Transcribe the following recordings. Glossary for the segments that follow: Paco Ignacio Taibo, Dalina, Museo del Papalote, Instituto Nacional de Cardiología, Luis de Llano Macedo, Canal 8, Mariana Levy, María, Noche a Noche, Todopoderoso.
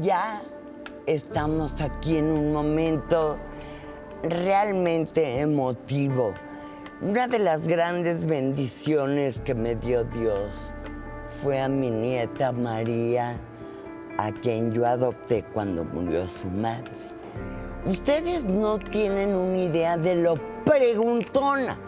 ya estamos aquí en un momento realmente emotivo. Una de las grandes bendiciones que me dio Dios fue a mi nieta María, a quien yo adopté cuando murió su madre. Ustedes no tienen una idea de lo preguntona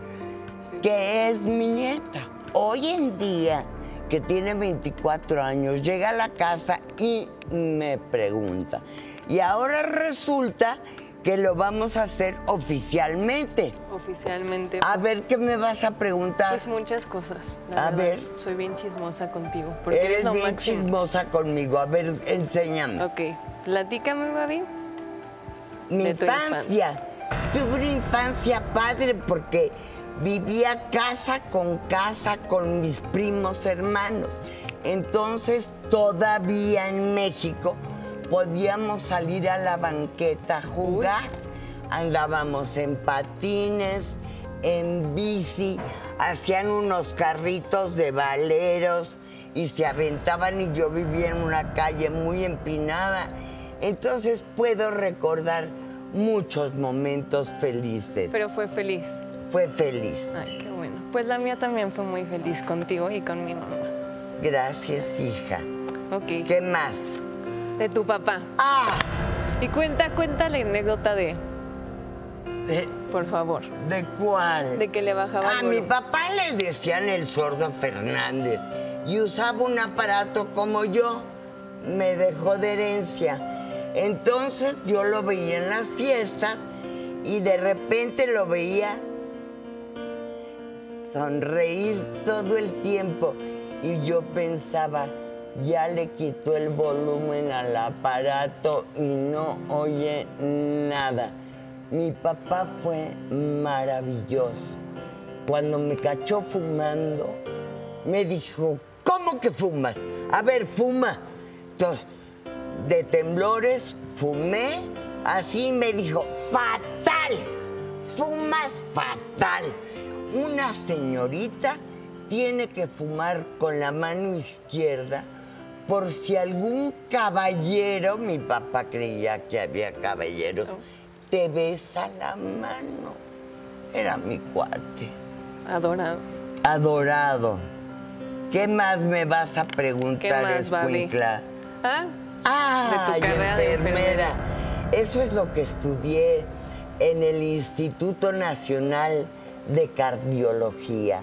que es mi nieta. Hoy en día, que tiene 24 años, llega a la casa y me pregunta. Y ahora resulta que lo vamos a hacer oficialmente. Oficialmente. A ver, ¿qué me vas a preguntar? Pues muchas cosas. A ver. Soy bien chismosa contigo. Porque eres lo bien máximo. Chismosa conmigo. A ver, enséñame. Ok. Platícame, Babi. Mi infancia. Tuve una infancia padre porque vivía casa con casa con mis primos hermanos. Entonces, todavía en México podíamos salir a la banqueta a jugar. Andábamos en patines, en bici, hacían unos carritos de valeros y se aventaban, y yo vivía en una calle muy empinada. Entonces puedo recordar muchos momentos felices. ¿Pero fue feliz? Fue feliz. Ay, qué bueno. Pues la mía también fue muy feliz contigo y con mi mamá. Gracias, hija. Ok. ¿Qué más? De tu papá. ¡Ah! Y cuenta la anécdota de... Por favor. ¿De cuál? De que le bajaba el volumen. A mi papá le decían el sordo Fernández y usaba un aparato como yo. Me dejó de herencia. Entonces yo lo veía en las fiestas y de repente lo veía sonreír todo el tiempo. Y yo pensaba... Ya le quitó el volumen al aparato y no oye nada. Mi papá fue maravilloso. Cuando me cachó fumando, me dijo, ¿cómo que fumas? A ver, fuma. Entonces, de temblores, fumé. Así me dijo, fatal. Fumas fatal. Una señorita tiene que fumar con la mano izquierda, por si algún caballero, mi papá creía que había caballeros, te besa la mano. Era mi cuate. Adorado. Adorado. ¿Qué más me vas a preguntar, escuincla? ¿Ah? Ah, de tu carrera de enfermera. Eso es lo que estudié en el Instituto Nacional de Cardiología.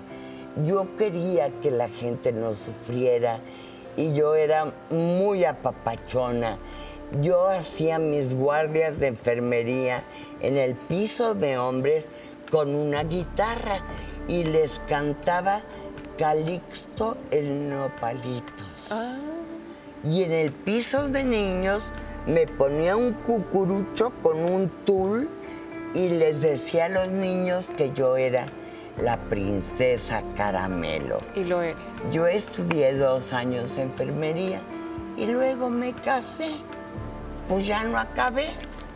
Yo quería que la gente no sufriera y yo era muy apapachona. Yo hacía mis guardias de enfermería en el piso de hombres con una guitarra y les cantaba Calixto el Nopalitos. Ah. Y en el piso de niños me ponía un cucurucho con un tul y les decía a los niños que yo era la princesa Caramelo. Y lo eres. Yo estudié 2 años de enfermería y luego me casé. Pues ya no acabé.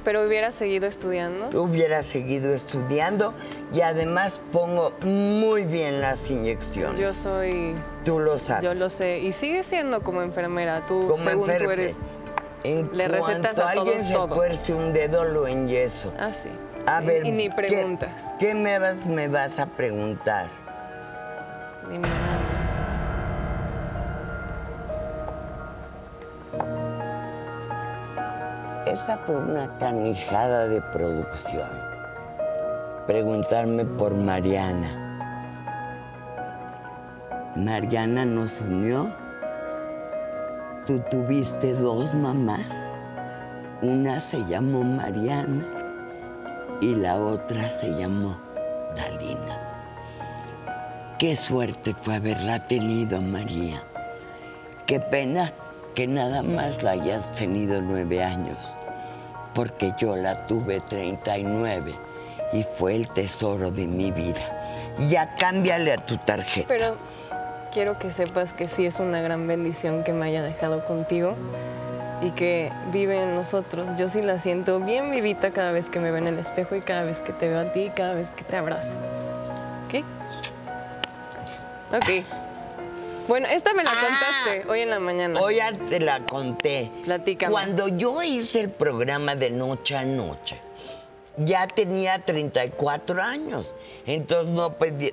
¿Pero hubiera seguido estudiando? Hubiera seguido estudiando y además pongo muy bien las inyecciones. Yo soy... Tú lo sabes. Yo lo sé. Y sigue siendo como enfermera. Tú, como según enferme, tú eres... le recetas a todos todo. En cuanto alguien se tuerce un dedo, lo enyeso. Ah, sí. A ver, y ni preguntas. ¿Qué me vas a preguntar? Dime. Esa fue una canijada de producción. Preguntarme por Mariana. Mariana nos unió. Tú tuviste 2 mamás. Una se llamó Mariana y la otra se llamó Dalina. Qué suerte fue haberla tenido, María. Qué pena que nada más la hayas tenido 9 años, porque yo la tuve 39 y fue el tesoro de mi vida. Ya cámbiale a tu tarjeta. Pero quiero que sepas que sí es una gran bendición que me haya dejado contigo y que vive en nosotros. Yo sí la siento bien vivita cada vez que me veo en el espejo y cada vez que te veo a ti y cada vez que te abrazo. ¿Ok? Ok. Bueno, esta me la contaste hoy en la mañana. Hoy ya te la conté. Platícame. Cuando yo hice el programa de Noche a Noche, ya tenía 34 años. Entonces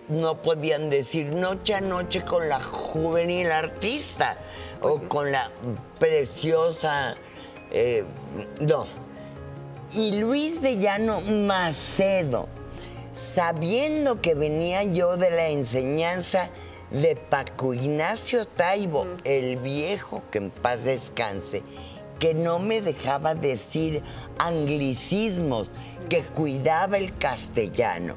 no podían decir Noche a Noche con la juvenil artista pues o no, con la preciosa... no. Y Luis de Llano Macedo, sabiendo que venía yo de la enseñanza de Paco Ignacio Taibo, el viejo, que en paz descanse, que no me dejaba decir anglicismos, que cuidaba el castellano.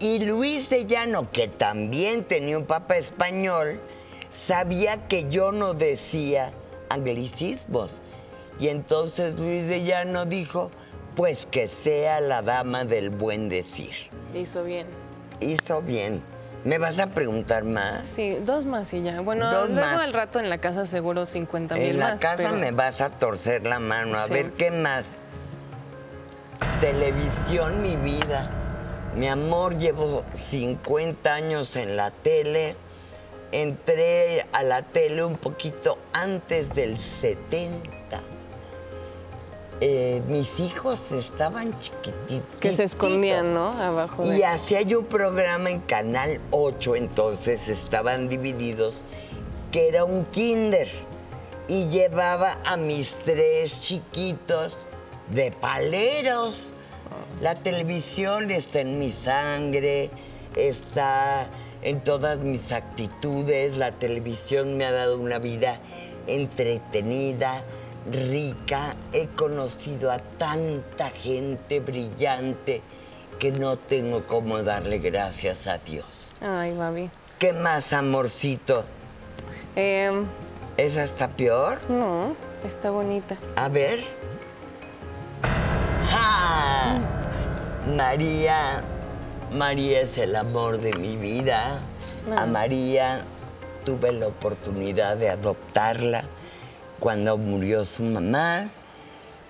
Y Luis de Llano, que también tenía un papá español, sabía que yo no decía anglicismos. Y entonces Luis de Llano dijo, pues que sea la dama del buen decir. Hizo bien. Hizo bien. ¿Me vas a preguntar más? Sí, dos más y ya. Bueno, dos luego más. Al rato en la casa seguro 50,000 más. En la casa pero... me vas a torcer la mano. A ver, ¿qué más? Televisión, mi vida. Mi amor, llevo 50 años en la tele. Entré a la tele un poquito antes del 70. Mis hijos estaban chiquititos. Que se escondían, ¿no? Abajo. Y hacía yo un programa en Canal 8, entonces estaban divididos, que era un kinder. Y llevaba a mis 3 chiquitos de paleros. La televisión está en mi sangre, está en todas mis actitudes. La televisión me ha dado una vida entretenida, rica. He conocido a tanta gente brillante que no tengo cómo darle gracias a Dios. Ay, mami. ¿Qué más, amorcito? ¿Esa está peor? No, está bonita. A ver. ¡Ja! María. María es el amor de mi vida. Mami. A María tuve la oportunidad de adoptarla cuando murió su mamá,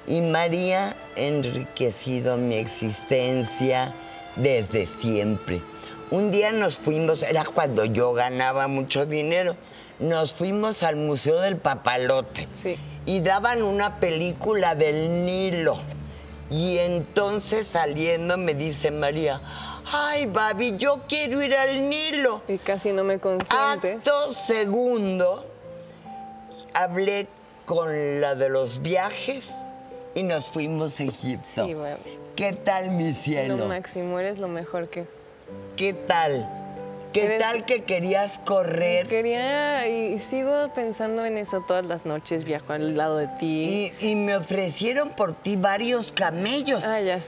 y María ha enriquecido mi existencia desde siempre. Un día nos fuimos, era cuando yo ganaba mucho dinero, nos fuimos al Museo del Papalote y daban una película del Nilo. Y entonces saliendo me dice María, ay, baby, yo quiero ir al Nilo. Y casi no me consientes. Acto segundo, hablé con la de los viajes y nos fuimos a Egipto. Sí, baby. ¿Qué tal, mi cielo? Lo máximo, eres lo mejor que... ¿Qué tal? ¿Qué tal que querías correr? Quería, y sigo pensando en eso todas las noches, viajo al lado de ti. Y me ofrecieron por ti varios camellos. Ah, ya sé.